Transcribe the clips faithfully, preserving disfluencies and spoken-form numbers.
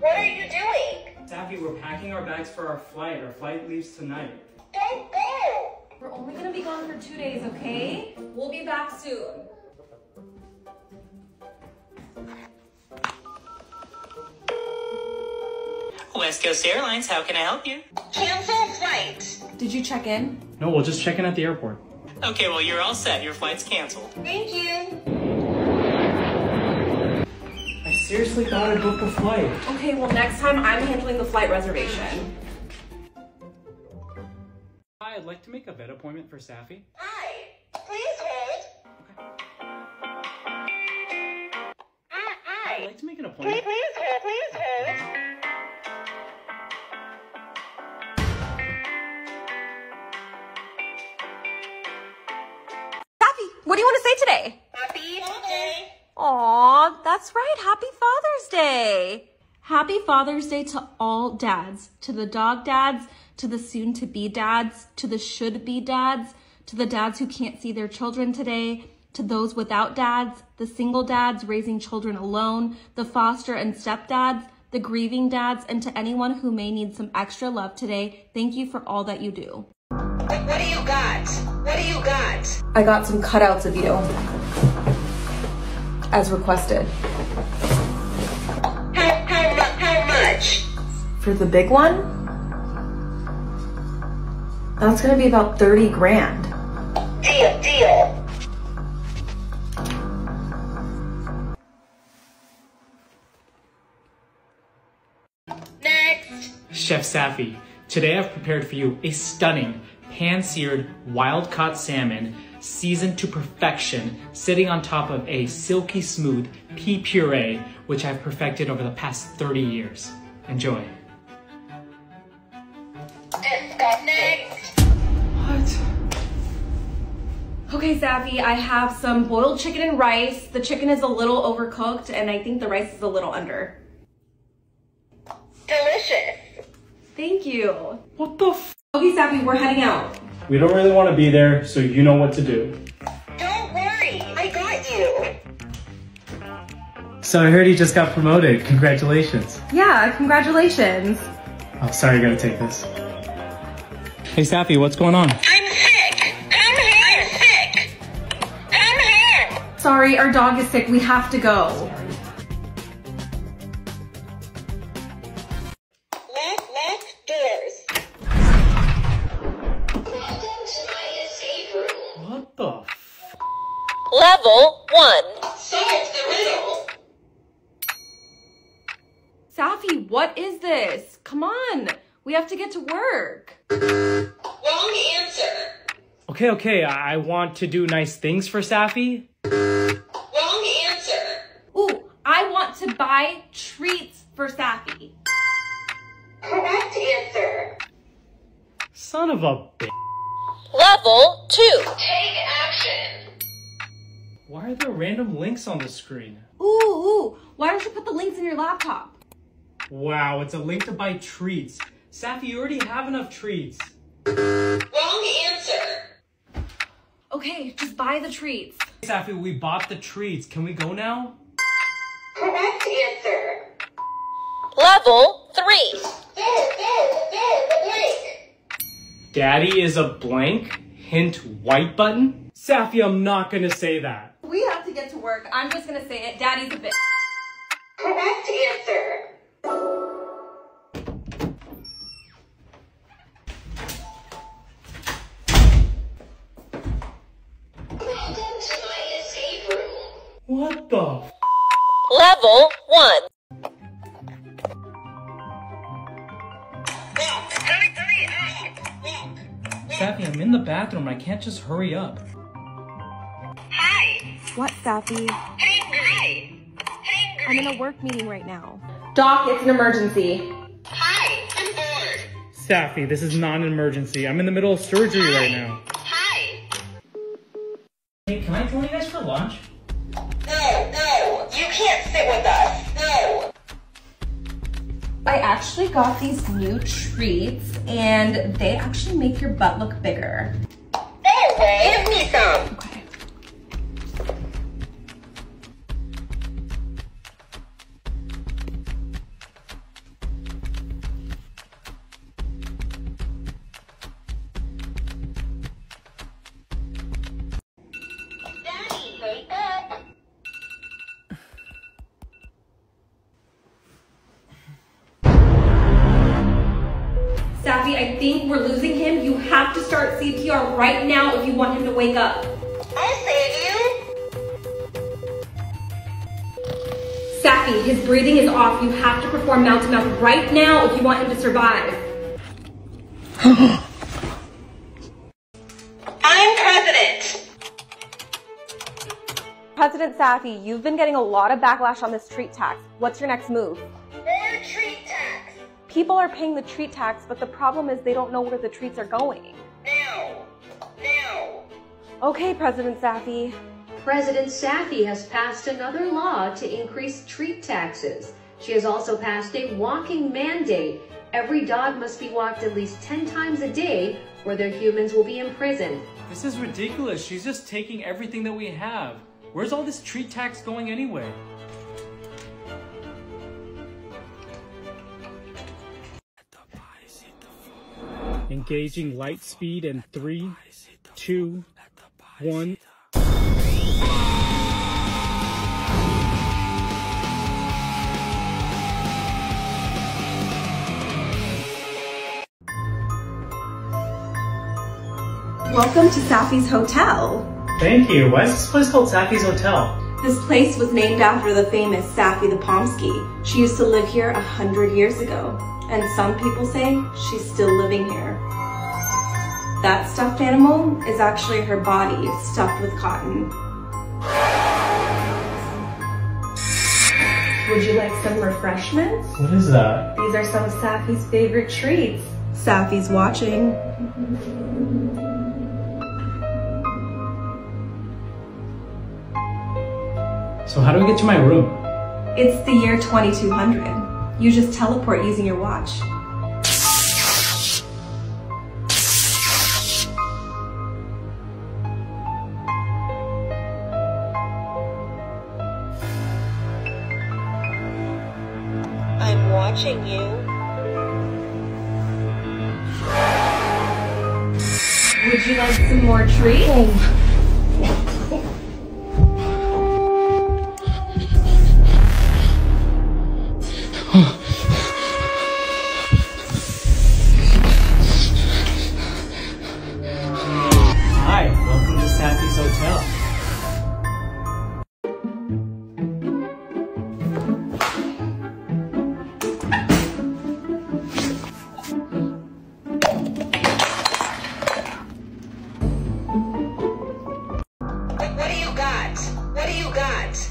What are you doing? Sapphie, we're packing our bags for our flight. Our flight leaves tonight. Boo boo! We're only gonna be gone for two days, okay? We'll be back soon. West Coast Airlines, how can I help you? Canceled flight. Did you check in? No, we'll just check in at the airport. Okay, well, you're all set. Your flight's canceled. Thank you. I seriously thought I booked a flight. Okay, well, next time I'm handling the flight reservation. Hi, I'd like to make a vet appointment for Sapphie. Hi. Please hold. Okay. Hi. I'd like to make an appointment. Please, please hold. Please hold. What do you want to say today? Happy Father's Day. Aw, that's right. Happy Father's Day. Happy Father's Day to all dads, to the dog dads, to the soon-to-be dads, to the should-be dads, to the dads who can't see their children today, to those without dads, the single dads raising children alone, the foster and stepdads, the grieving dads, and to anyone who may need some extra love today. Thank you for all that you do. What, what do you got? What do you got? I got some cutouts of you, as requested. How, how, how much? For the big one? That's gonna be about thirty grand. Deal, deal. Next. Chef Sapphie, today I've prepared for you a stunning, pan-seared, wild-caught salmon, seasoned to perfection, sitting on top of a silky smooth pea puree, which I've perfected over the past thirty years. Enjoy. Next. What? Okay, Sapphie, I have some boiled chicken and rice. The chicken is a little overcooked, and I think the rice is a little under. Delicious. Thank you. What the f- Okay, Sapphie, we're heading out. We don't really want to be there, so you know what to do. Don't worry, I got you. So I heard you just got promoted. Congratulations. Yeah, congratulations. Oh, sorry, I gotta take this. Hey, Sapphie, what's going on? I'm sick. Come here. I'm sick. Come here. Sorry, our dog is sick. We have to go. Level one. Solve the riddle. Sapphie, what is this? Come on. We have to get to work. Wrong answer. Okay, okay. I want to do nice things for Sapphie. Wrong answer. Ooh, I want to buy treats for Sapphie. Correct answer. Son of a bitch. Level two. Take action. Why are there random links on the screen? Ooh, ooh, why don't you put the links in your laptop? Wow, it's a link to buy treats. Sapphie, you already have enough treats. Wrong answer. Okay, just buy the treats. Sapphie, we bought the treats. Can we go now? Correct answer. Level three. Fill, fill, fill the blank. Daddy is a blank? Hint, white button? Sapphie, I'm not gonna say that. We have to get to work. I'm just gonna say it. Daddy's a bitch. Correct answer. Welcome to my escape room. What the f? Level one. Walk, hurry, hurry, hurry. Walk, walk. Sapphie, I'm in the bathroom. I can't just hurry up. What, Sapphie? Hangry. Hangry. I'm in a work meeting right now. Doc, it's an emergency. Hi, I'm bored. Sapphie, this is not an emergency. I'm in the middle of surgery Hi. right now. Hi. Hey, can I join you guys for lunch? No, no, you can't sit with us. No. I actually got these new treats, and they actually make your butt look bigger. Hey, give me some. Okay. Sapphie, I think we're losing him. You have to start C P R right now if you want him to wake up. I save you. Sapphie, his breathing is off. You have to perform mouth to mouth right now if you want him to survive. I'm president. President Sapphie, you've been getting a lot of backlash on this treat tax. What's your next move? More treat tax. People are paying the treat tax, but the problem is they don't know where the treats are going. Now. Now. Okay, President Sapphie. President Sapphie has passed another law to increase treat taxes. She has also passed a walking mandate. Every dog must be walked at least ten times a day or their humans will be imprisoned. This is ridiculous. She's just taking everything that we have. Where's all this treat tax going anyway? Engaging light speed in three, two, one. Welcome to Sapphie's Hotel. Thank you. Why is this place called Sapphie's Hotel? This place was named after the famous Sapphie the Pomsky. She used to live here a hundred years ago, and some people say she's still living here. That stuffed animal is actually her body stuffed with cotton. Would you like some refreshments? What is that? These are some of Sapphie's favorite treats. Sapphie's watching. So how do I get to my room? It's the year twenty-two hundred. You just teleport using your watch. I'm watching you. Would you like some more treats? Oh.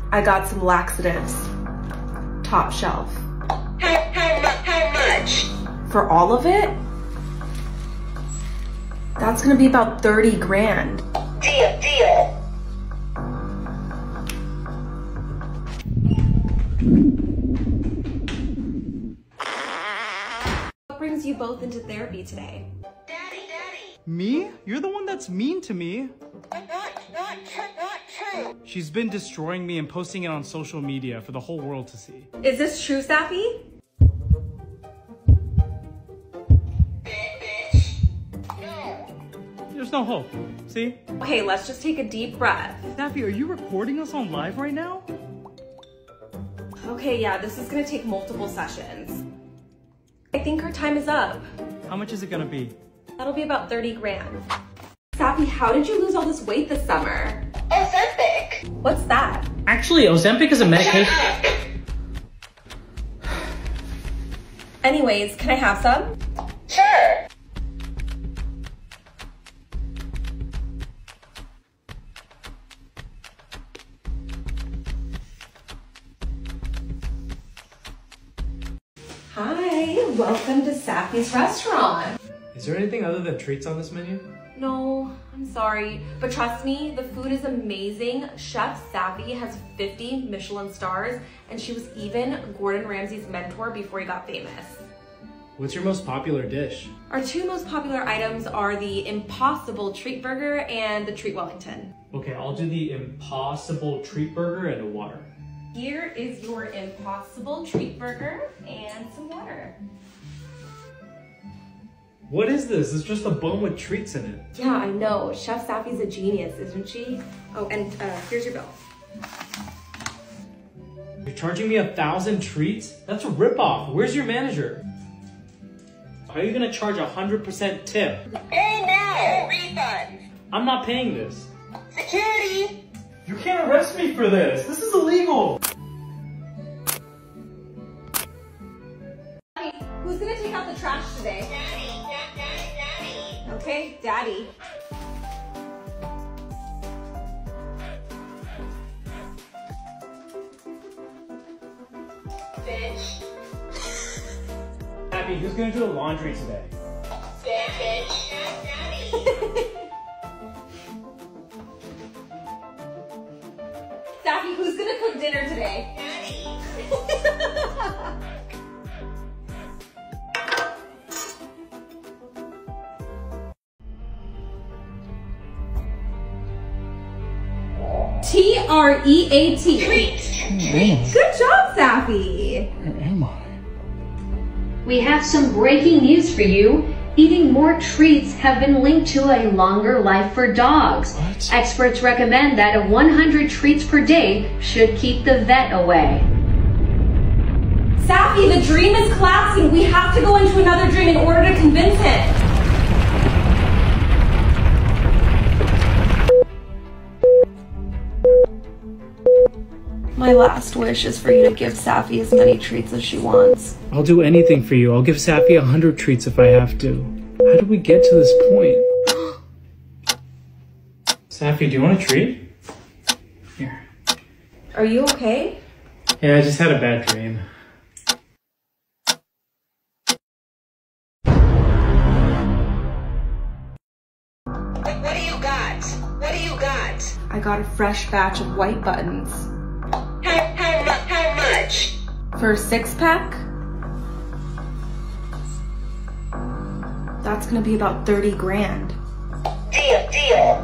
I got some laxatives, top shelf. How, how, how much? For all of it? That's gonna be about thirty grand. Deal, deal. What brings you both into therapy today? Daddy, daddy. Me? You're the one that's mean to me. Not, not true, not true. She's been destroying me and posting it on social media for the whole world to see. Is this true, Sapphie? No. There's no hope. See? Okay, let's just take a deep breath. Sapphie, are you recording us on live right now? Okay, yeah, this is gonna take multiple sessions. I think her time is up. How much is it gonna be? That'll be about thirty grand. Sapphie, how did you lose all this weight this summer? Ozempic. What's that? Actually, Ozempic is a medication. Anyways, can I have some? Sure. Hi, welcome to Sapphie's restaurant. Is there anything other than treats on this menu? No, I'm sorry, but trust me, the food is amazing. Chef Sapphie has fifty Michelin stars, and she was even Gordon Ramsay's mentor before he got famous. What's your most popular dish? Our two most popular items are the Impossible Treat Burger and the Treat Wellington. Okay, I'll do the Impossible Treat Burger and a water. Here is your Impossible Treat Burger and some water. What is this? It's just a bun with treats in it. Yeah, I know. Chef Sapphie's a genius, isn't she? Oh, and uh, here's your bill. You're charging me a thousand treats? That's a ripoff. Where's your manager? Are you gonna charge a hundred percent tip? Pay now! Refund! I'm not paying this. Security! You can't arrest me for this! This is illegal! Daddy, who's gonna take out the trash today? Daddy, Daddy, Daddy! Okay, Daddy. Bitch. Happy, who's gonna do the laundry today? Bitch. Daddy. Sapphie, who's gonna cook dinner today? Daddy. T R E A T. Treat. Treat. Good job, Sapphie. Where am I? We have some breaking news for you. Eating more treats have been linked to a longer life for dogs. What? Experts recommend that a one hundred treats per day should keep the vet away. Sapphie, the dream is collapsing. We have to go into another dream in order to convince it. My last wish is for you to give Sapphie as many treats as she wants. I'll do anything for you. I'll give Sapphie a hundred treats if I have to. How did we get to this point? Sapphie, do you want a treat? Here. Are you okay? Yeah, I just had a bad dream. What, what do you got? What do you got? I got a fresh batch of white buttons. For a six pack, that's gonna be about thirty grand. Deal, deal.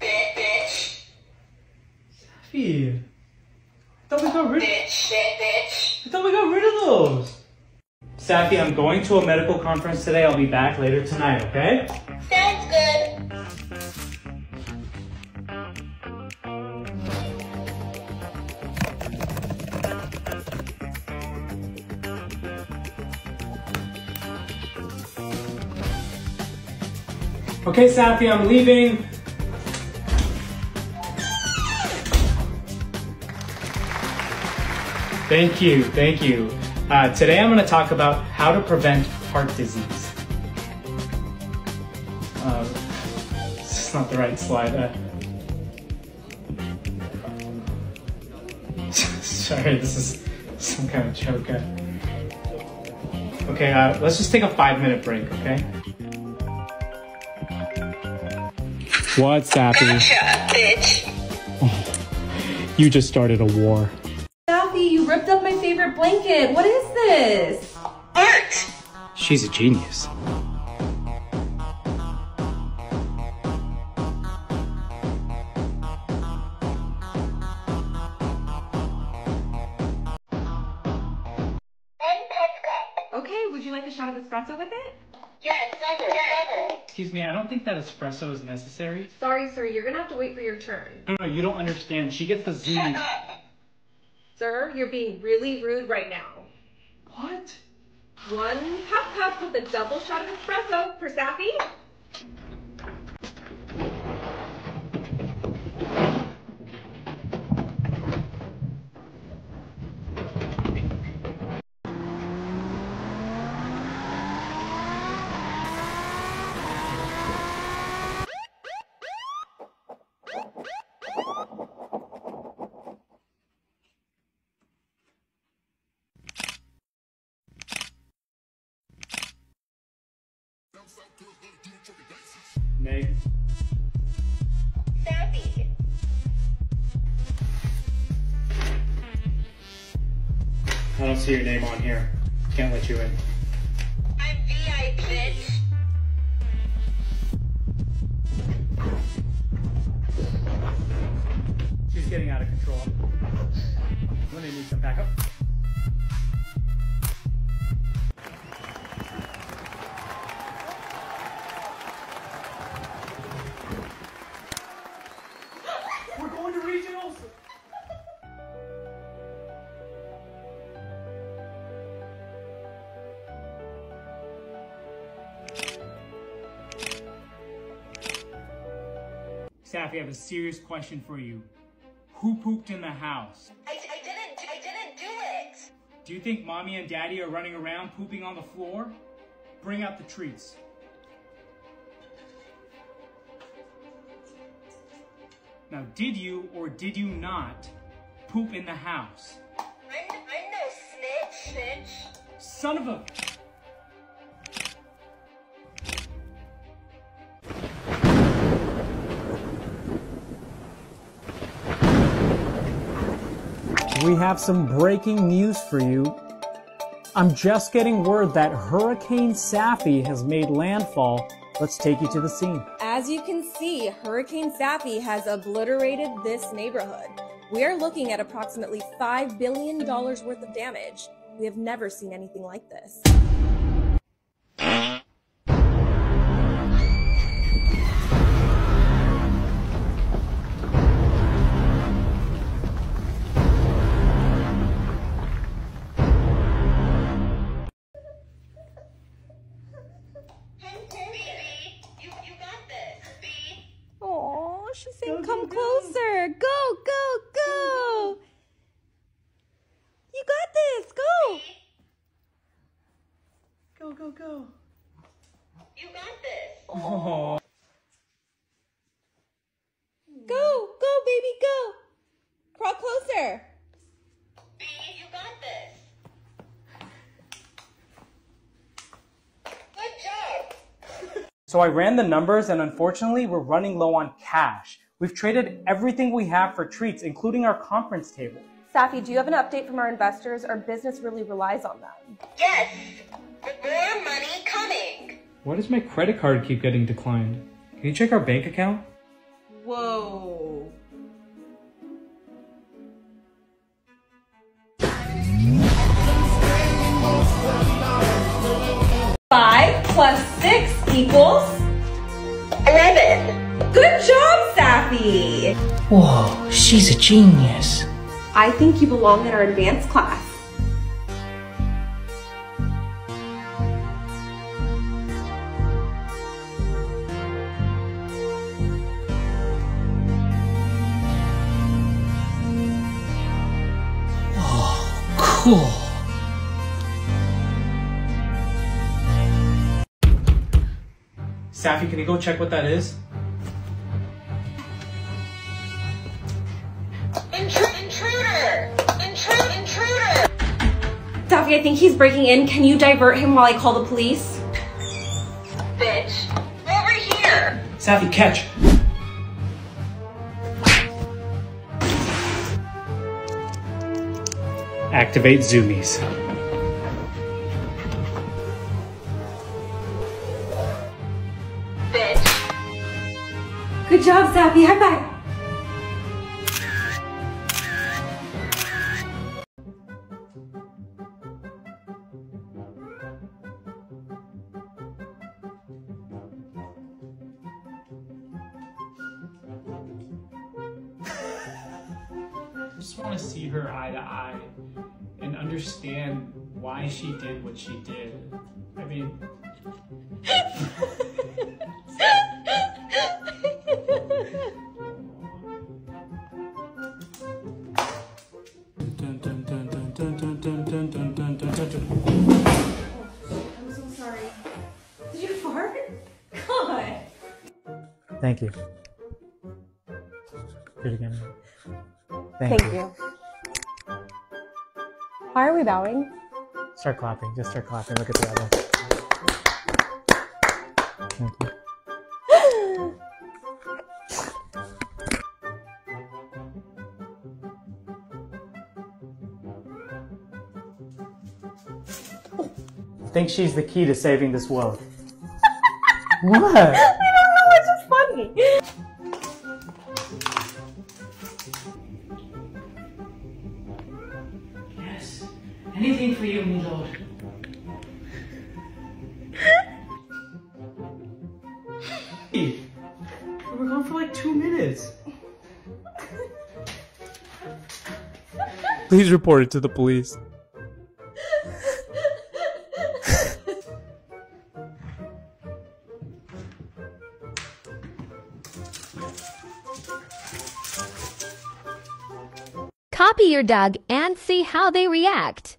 Bitch. Sapphie, I thought we got rid of bitch, bitch. I thought we got rid of those. Sapphie, I'm going to a medical conference today. I'll be back later tonight, okay? Sounds good. Okay, Sapphie, I'm leaving. Thank you, thank you. Uh, today I'm gonna talk about how to prevent heart disease. Uh, this is not the right slide. Uh, sorry, this is some kind of joke. Uh. Okay, uh, let's just take a five minute break, okay? What's happening? Gotcha, bitch. Oh, you just started a war. Sapphie, you ripped up my favorite blanket. What is this? Art! She's a genius. Okay, would you like a shot of espresso with it? Yes, never, never. Excuse me, I don't think that espresso is necessary. Sorry, sir, you're gonna have to wait for your turn. No, no, you don't understand. She gets the Zoomies. Sir, you're being really rude right now. What? One half cup with a double shot of espresso for Sapphie. Nay. Sapphie. I don't see your name on here. Can't let you in. I'm V I P. She's getting out of control. Let me need some backup. Sapphie, I have a serious question for you. Who pooped in the house? I, I didn't, I didn't do it. Do you think mommy and daddy are running around pooping on the floor? Bring out the treats. Now, did you or did you not poop in the house? I'm, I'm no snitch, snitch. Son of a... We have some breaking news for you. I'm just getting word that Hurricane Sapphie has made landfall. Let's take you to the scene. As you can see, Hurricane Sapphie has obliterated this neighborhood. We are looking at approximately five billion dollars worth of damage. We have never seen anything like this. She's saying, come closer. Go, go, go. You got this. Go. Go, go, go. You got this. Oh. Go, go, baby, go. Crawl closer. B, you got this. Good job. So I ran the numbers, and unfortunately, we're running low on cash. We've traded everything we have for treats, including our conference table. Sapphie, do you have an update from our investors? Our business really relies on them. Yes, more money coming. Why does my credit card keep getting declined? Can you check our bank account? Whoa. Five plus six equals eleven. Good job, Sapphie. Whoa, she's a genius. I think you belong in our advanced class. Oh, cool. Sapphie, can you go check what that is? Intruder! Intruder! Intruder! Intruder! Sapphie, I think he's breaking in. Can you divert him while I call the police? Bitch! Over here! Sapphie, catch! Activate Zoomies. Good job, Sapphie. High five. I just want to see her eye to eye and understand why she did what she did. I mean... Thank you. Do it again. Thank, Thank you. you. Why are we bowing? Start clapping. Just start clapping. Look at the other. Thank you. I think she's the key to saving this world. What? Yes, anything for you, my lord. Hey, we were gone for like two minutes. Please report it to the police. Copy your dog and see how they react.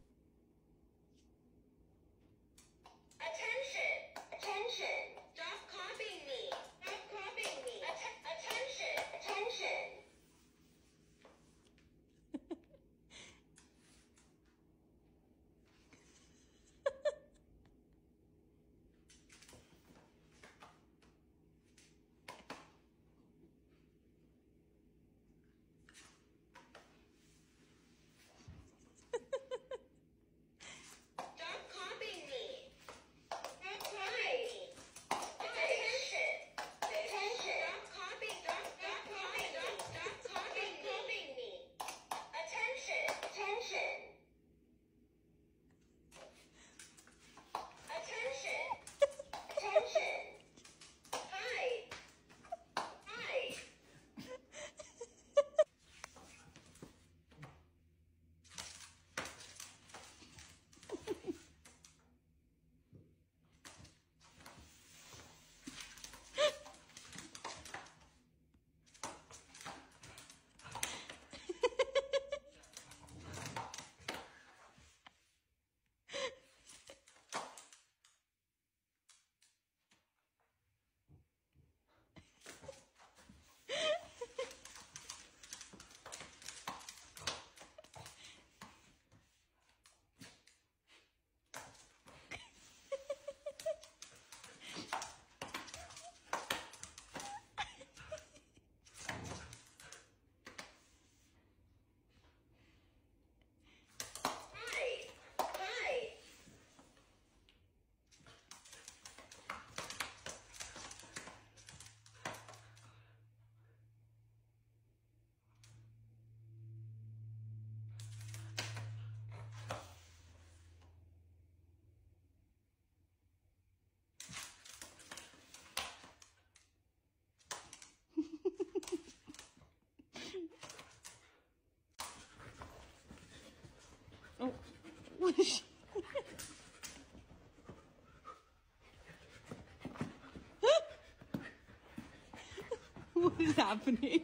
Oh, what is she? What is happening?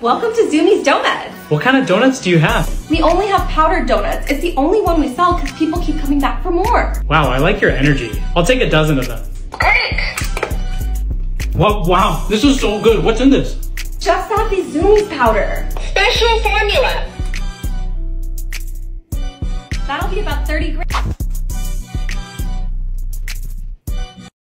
Welcome to Zoomie's Donuts. What kind of donuts do you have? We only have powdered donuts. It's the only one we sell because people keep coming back for more. Wow, I like your energy. I'll take a dozen of them. Great. What? Wow, this is so good. What's in this? Just Sapphies Zoomie's powder. Special formula. That'll be about thirty grams.